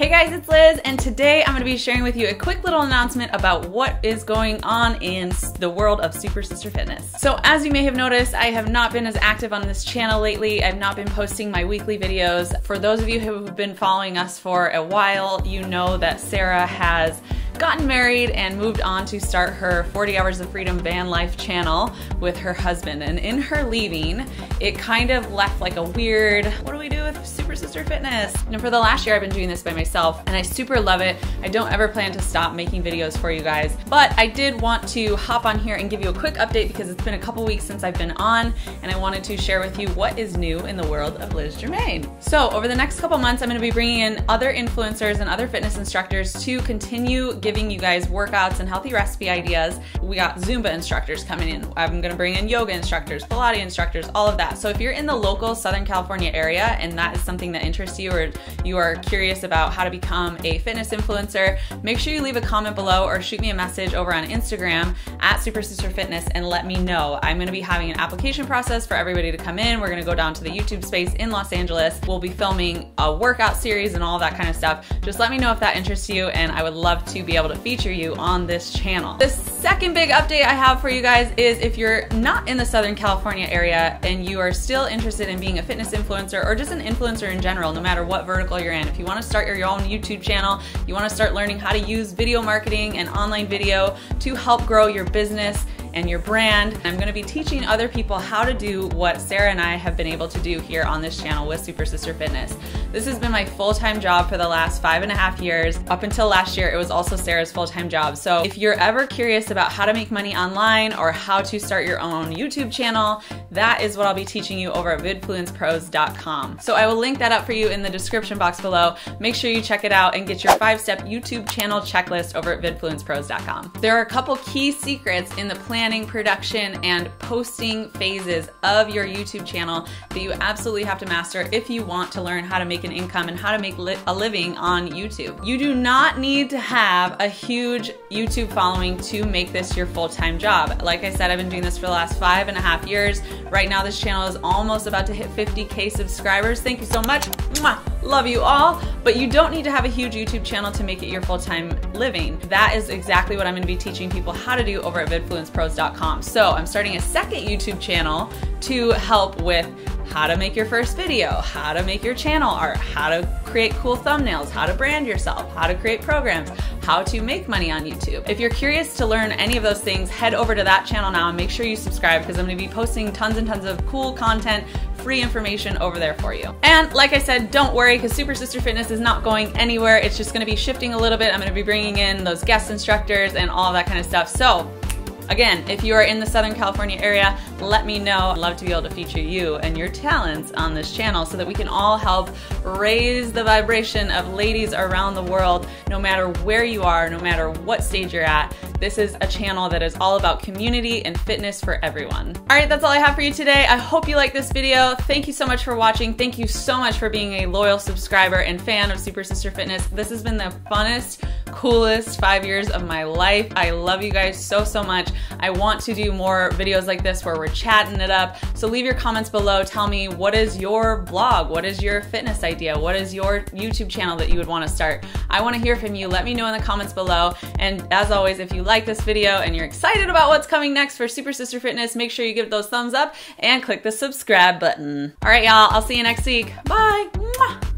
Hey guys, it's Liz, and today I'm going to be sharing with you a quick little announcement about what is going on in the world of Super Sister Fitness. So as you may have noticed, I have not been as active on this channel lately. I've not been posting my weekly videos. For those of you who have been following us for a while, you know that Sarah has gotten married and moved on to start her 40 Hours of Freedom Van Life channel with her husband. And in her leaving, it kind of left like a weird, what do we do with Super Sister Fitness? And for the last year, I've been doing this by myself and I super love it. I don't ever plan to stop making videos for you guys, but I did want to hop on here and give you a quick update because it's been a couple weeks since I've been on and I wanted to share with you what is new in the world of Liz Germain. So over the next couple months, I'm going to be bringing in other influencers and other fitness instructors to continue giving you guys workouts and healthy recipe ideas. We got Zumba instructors coming in. I'm gonna bring in yoga instructors, Pilates instructors, all of that. So if you're in the local Southern California area and that is something that interests you or you are curious about how to become a fitness influencer, make sure you leave a comment below or shoot me a message over on Instagram at Super Sister Fitness and let me know. I'm gonna be having an application process for everybody to come in. We're gonna go down to the YouTube Space in Los Angeles. We'll be filming a workout series and all that kind of stuff. Just let me know if that interests you and I would love to be able to feature you on this channel. The second big update I have for you guys is if you're not in the Southern California area and you are still interested in being a fitness influencer or just an influencer in general, no matter what vertical you're in, if you want to start your own YouTube channel, you want to start learning how to use video marketing and online video to help grow your business and your brand. I'm gonna be teaching other people how to do what Sarah and I have been able to do here on this channel with Super Sister Fitness. This has been my full-time job for the last 5.5 years. Up until last year, it was also Sarah's full-time job. So if you're ever curious about how to make money online or how to start your own YouTube channel, that is what I'll be teaching you over at VidfluencePros.com. So I will link that up for you in the description box below. Make sure you check it out and get your 5-step YouTube channel checklist over at VidfluencePros.com. There are a couple key secrets in the planning, production, and posting phases of your YouTube channel that you absolutely have to master if you want to learn how to make an income and how to make a living on YouTube. You do not need to have a huge YouTube following to make this your full-time job. Like I said, I've been doing this for the last 5.5 years. Right now, this channel is almost about to hit 50K subscribers. Thank you so much. Mwah. Love you all, but you don't need to have a huge YouTube channel to make it your full-time living. That is exactly what I'm going to be teaching people how to do over at VidfluencePros.com. So I'm starting a second YouTube channel to help with how to make your first video, how to make your channel art, how to create cool thumbnails, how to brand yourself, how to create programs, how to make money on YouTube. If you're curious to learn any of those things, head over to that channel now and make sure you subscribe because I'm going to be posting tons and tons of cool content, free information over there for you. And like I said, don't worry because Super Sister Fitness is not going anywhere. It's just going to be shifting a little bit. I'm going to be bringing in those guest instructors and all that kind of stuff. So again, if you are in the Southern California area, let me know. I'd love to be able to feature you and your talents on this channel so that we can all help raise the vibration of ladies around the world, no matter where you are, no matter what stage you're at. This is a channel that is all about community and fitness for everyone. All right, that's all I have for you today. I hope you like this video. Thank you so much for watching. Thank you so much for being a loyal subscriber and fan of Super Sister Fitness. This has been the funnest, coolest 5 years of my life. I love you guys so, so much. I want to do more videos like this where we're chatting it up. So leave your comments below. Tell me, what is your blog? What is your fitness idea? What is your YouTube channel that you would want to start? I want to hear from you. Let me know in the comments below. And as always, if you like this video and you're excited about what's coming next for Super Sister Fitness, make sure you give those thumbs up and click the subscribe button. All right, y'all, I'll see you next week. Bye. Mwah.